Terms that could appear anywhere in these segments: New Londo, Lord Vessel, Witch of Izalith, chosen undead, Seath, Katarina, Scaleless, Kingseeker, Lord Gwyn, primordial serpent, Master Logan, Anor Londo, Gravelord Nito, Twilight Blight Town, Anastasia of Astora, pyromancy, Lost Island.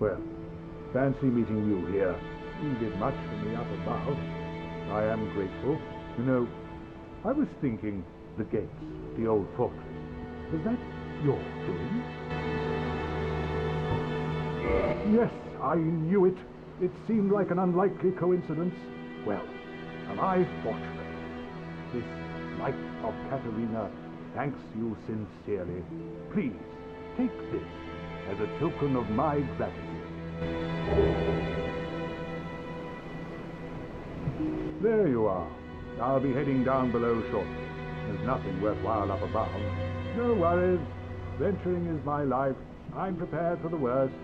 Well, fancy meeting you here. You did much for me up above. I am grateful. You know, I was thinking the gates, the old fortress. Is that your doing? Yes, I knew it. It seemed like an unlikely coincidence. Well, am I fortunate? This Knight of Katarina thanks you sincerely. Please, take this as a token of my gratitude. There you are. I'll be heading down below shortly. There's nothing worthwhile up above. No worries. Venturing is my life. I'm prepared for the worst.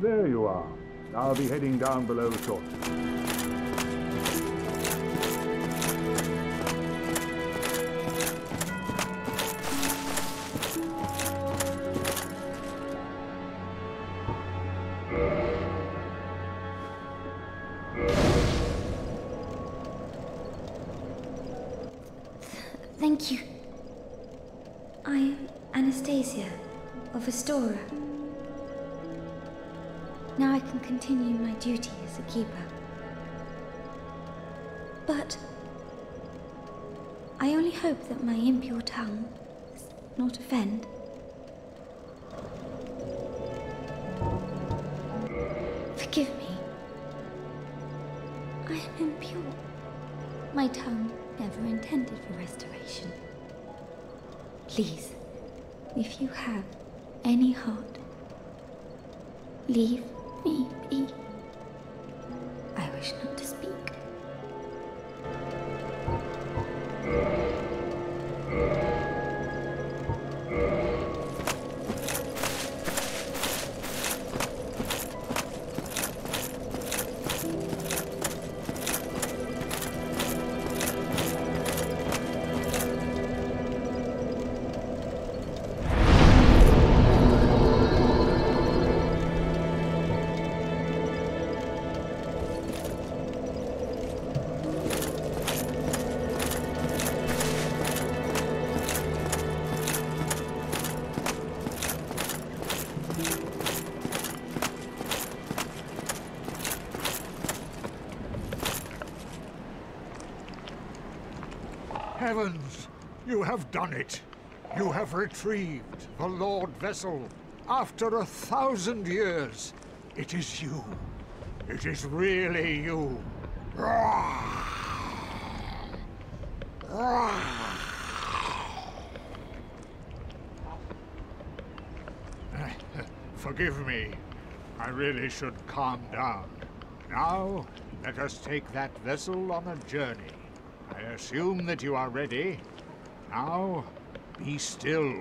There you are. I'll be heading down below shortly. Thank you. I am Anastasia of Astora. Now I can continue my duty as a keeper. But I only hope that my impure tongue does not offend. Forgive me. I am impure. My tongue never intended for restoration. Please, if you have any heart, leave me. I wish not to speak. Heavens! You have done it! You have retrieved the Lord Vessel after 1,000 years! It is you! It is really you! Forgive me. I really should calm down. Now, let us take that vessel on a journey. I assume that you are ready. Now, be still.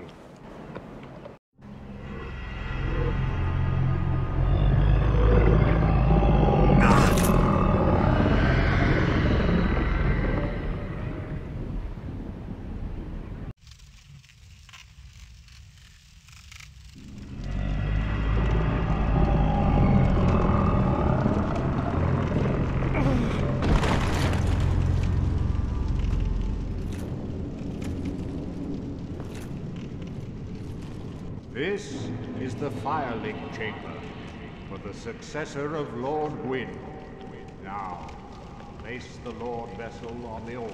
This is the filing chamber for the successor of Lord Gwyn. Now, place the Lord Vessel on the altar.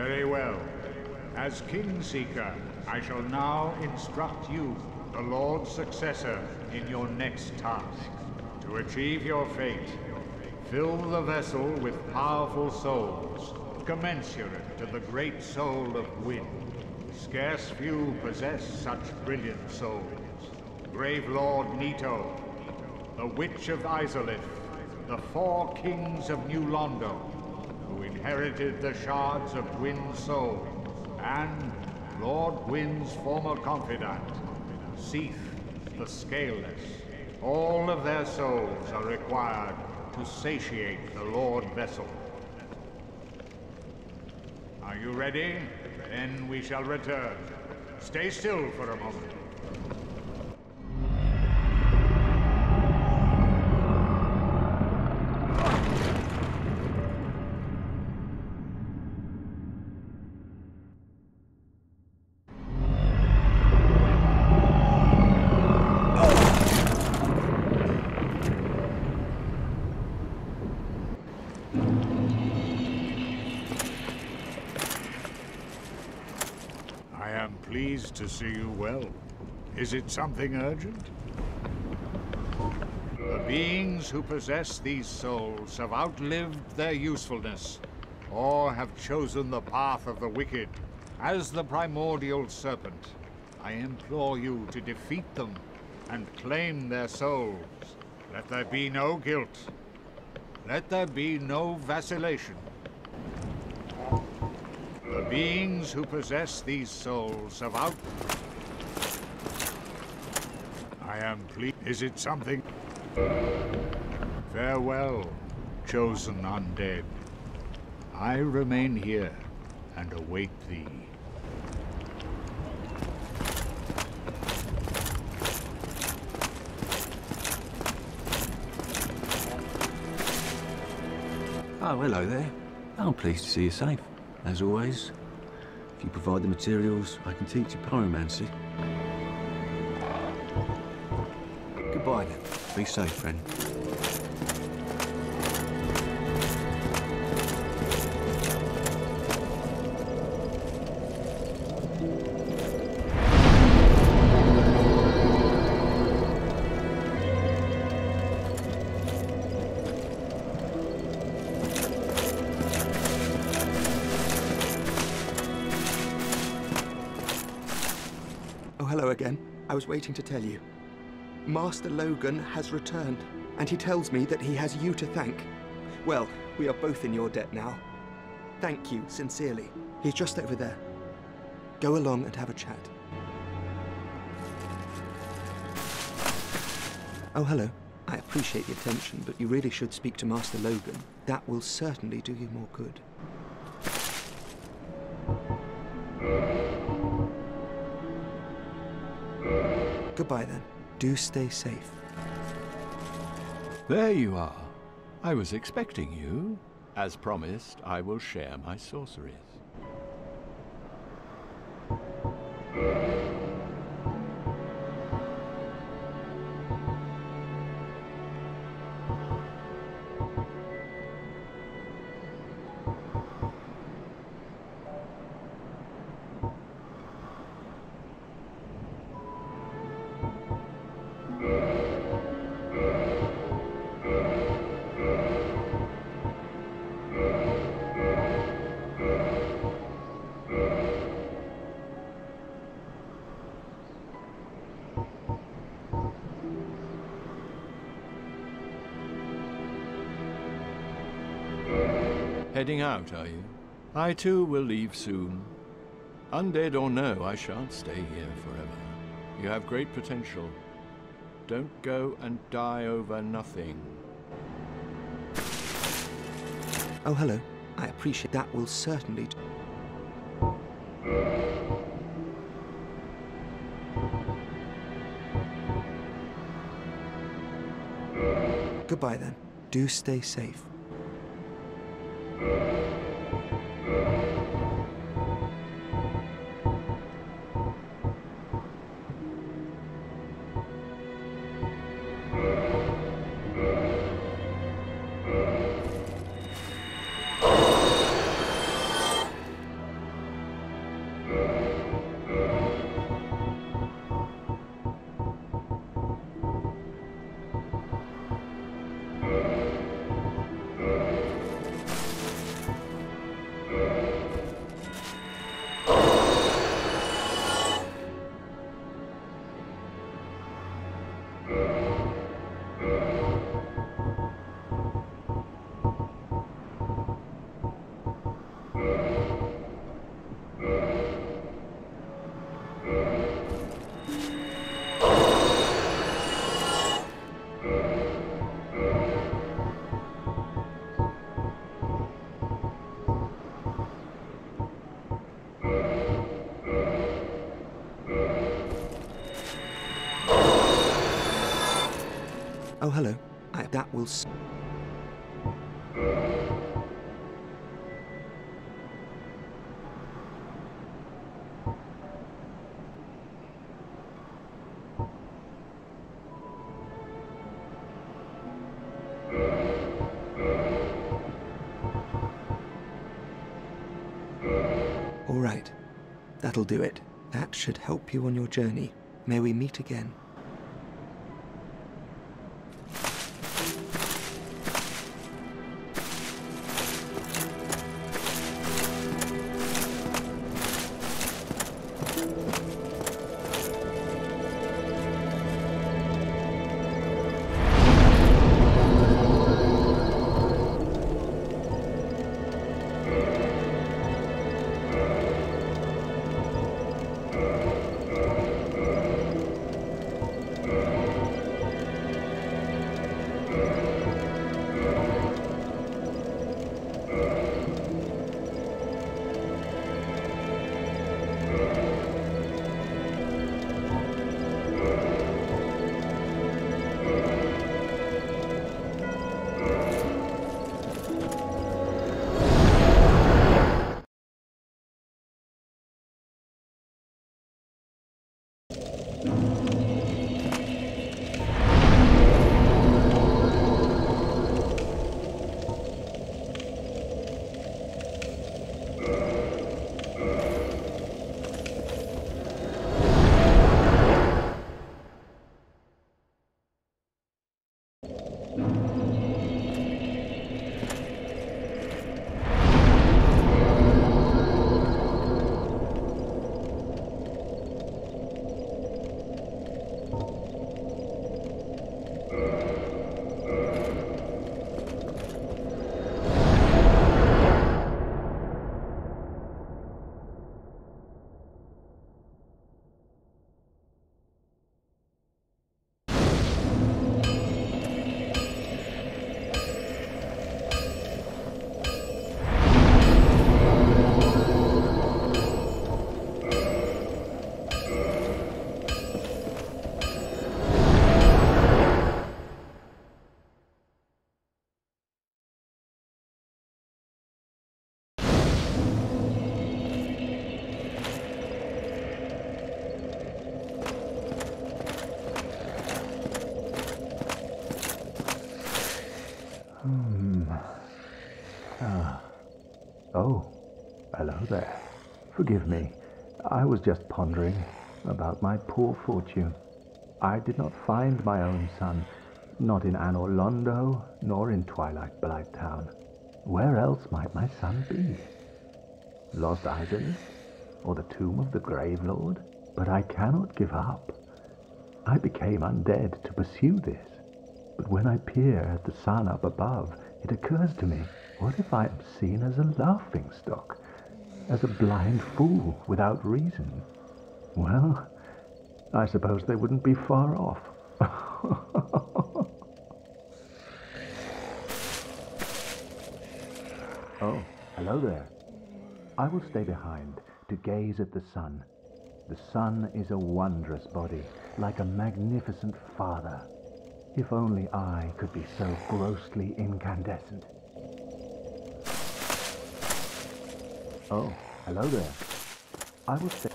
Very well. As Kingseeker, I shall now instruct you, the Lord's successor, in your next task. To achieve your fate, fill the vessel with powerful souls, commensurate to the great soul of Gwyn. Scarce few possess such brilliant souls. Gravelord Nito, the Witch of Izalith, the four kings of New Londo, who inherited the shards of Gwyn's soul, and Lord Gwyn's former confidant, Seath, the Scaleless. All of their souls are required to satiate the Lord Vessel. Are you ready? Then we shall return. Stay still for a moment. Pleased to see you well. Is it something urgent? The beings who possess these souls have outlived their usefulness, or have chosen the path of the wicked, as the primordial serpent. I implore you to defeat them and claim their souls. Let there be no guilt. Let there be no vacillation. The beings who possess these souls have out... I am pleased. Is it something? Farewell, chosen undead. I remain here and await thee. Oh, hello there. I'm pleased to see you safe. As always, if you provide the materials, I can teach you pyromancy. Goodbye then. Be safe, friend. Hello again. I was waiting to tell you. Master Logan has returned, and he tells me that he has you to thank. Well, we are both in your debt now. Thank you, sincerely. He's just over there. Go along and have a chat. Oh, hello. I appreciate the attention, but you really should speak to Master Logan. That will certainly do you more good. Goodbye then. Do stay safe. There you are. I was expecting you. As promised, I will share my sorceries. Heading out, are you? I too will leave soon. Undead or no, I shan't stay here forever. You have great potential. Don't go and die over nothing. Oh, hello. I appreciate that. Will certainly do. Goodbye then. Do stay safe. Oh, hello. That will... All right. That'll do it. That should help you on your journey. May we meet again. There. Forgive me. I was just pondering about my poor fortune. I did not find my own son, not in Anor Londo, nor in Twilight Blight Town. Where else might my son be? Lost Island, or the tomb of the Gravelord? But I cannot give up. I became undead to pursue this. But when I peer at the sun up above, it occurs to me, what if I am seen as a laughingstock? As a blind fool without reason. Well, I suppose they wouldn't be far off. Oh, hello there. I will stay behind to gaze at the sun. The sun is a wondrous body, like a magnificent father. If only I could be so grossly incandescent. Oh, hello there. I will stay.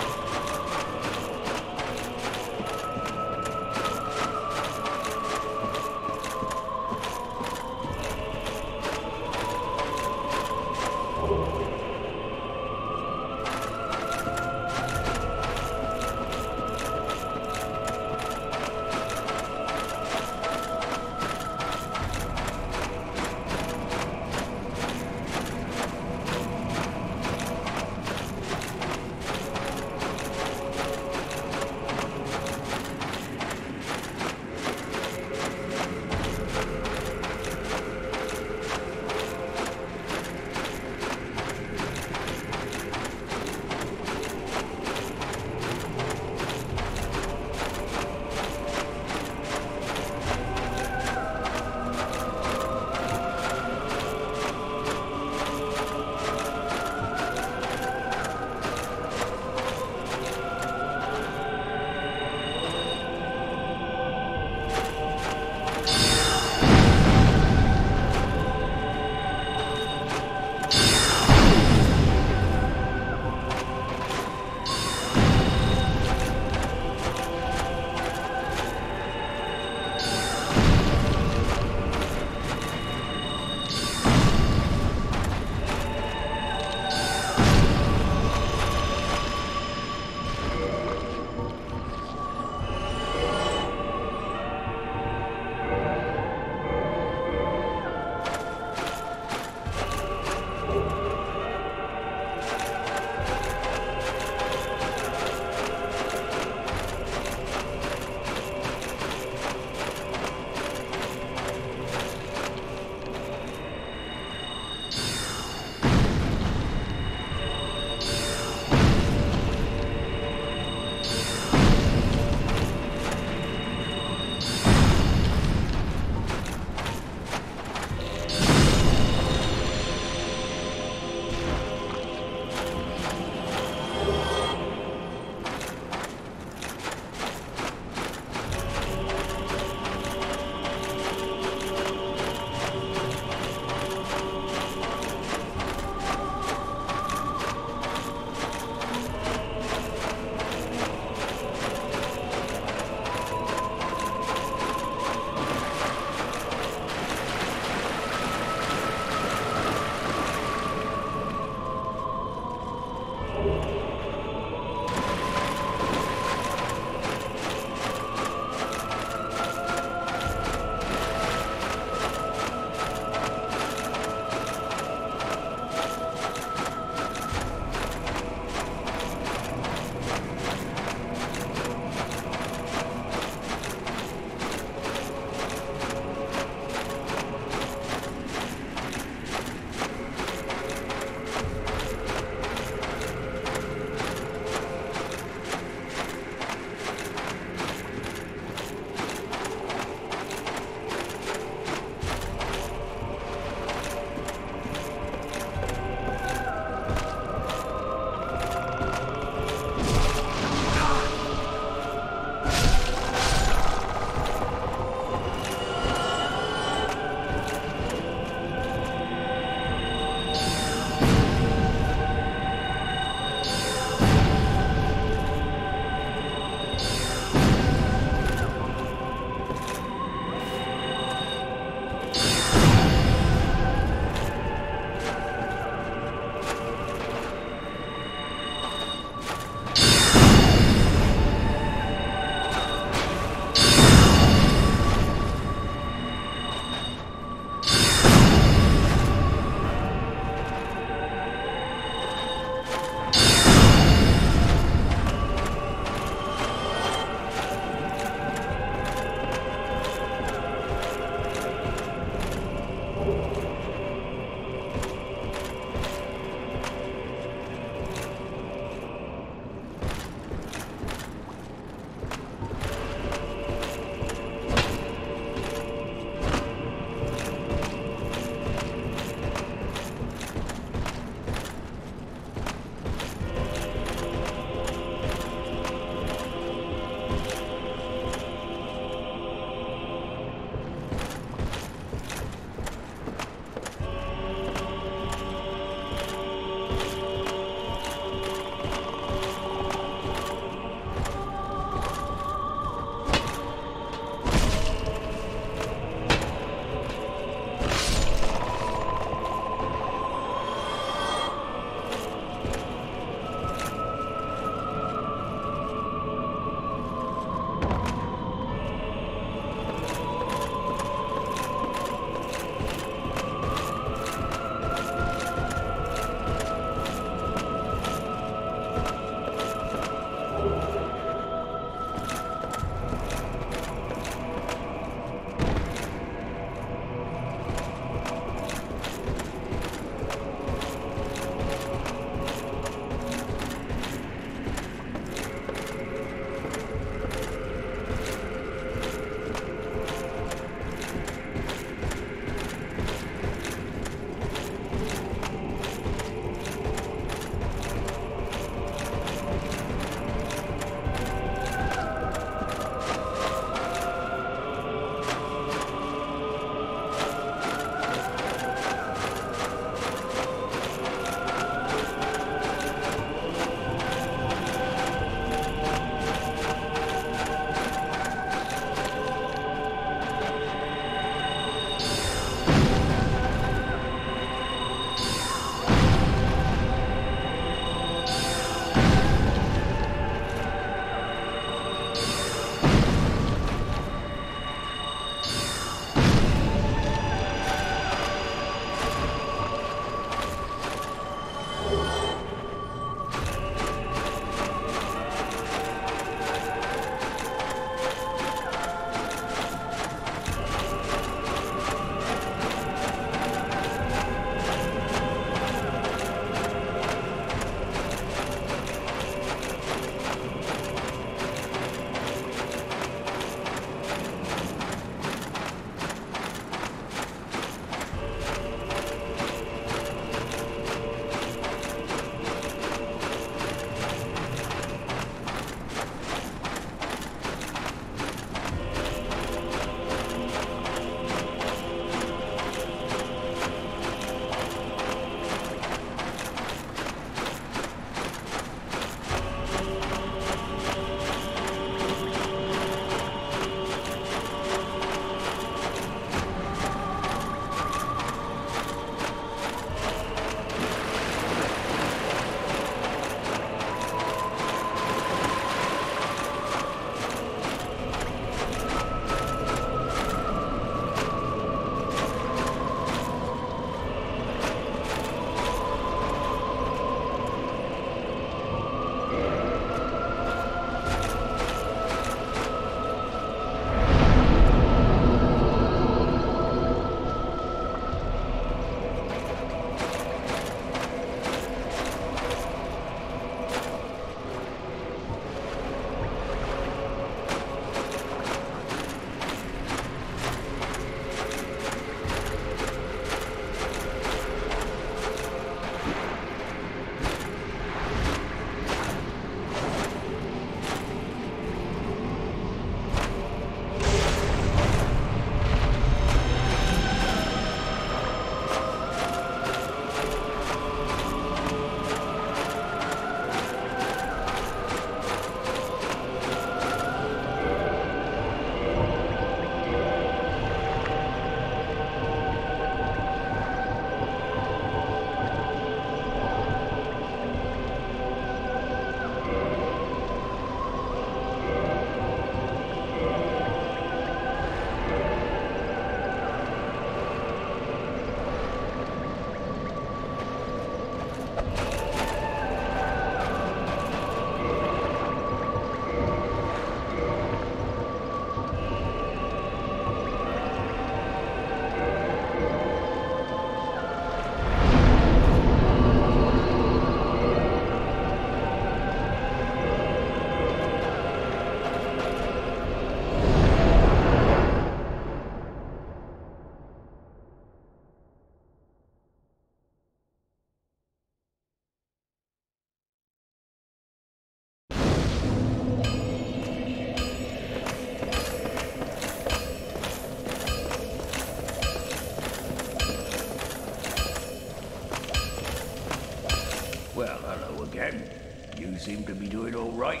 seem to be doing all right.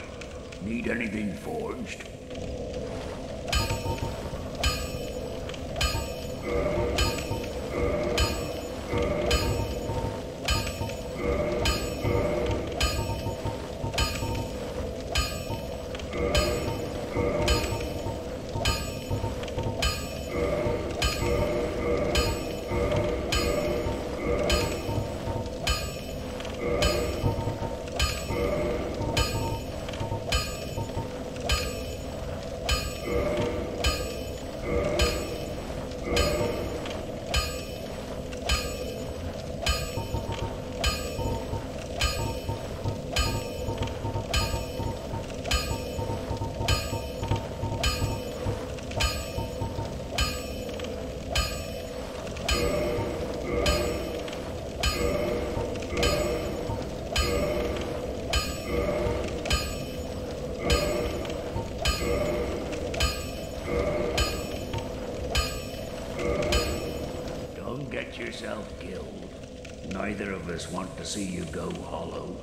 Need anything forged? Killed. Neither of us want to see you go hollow.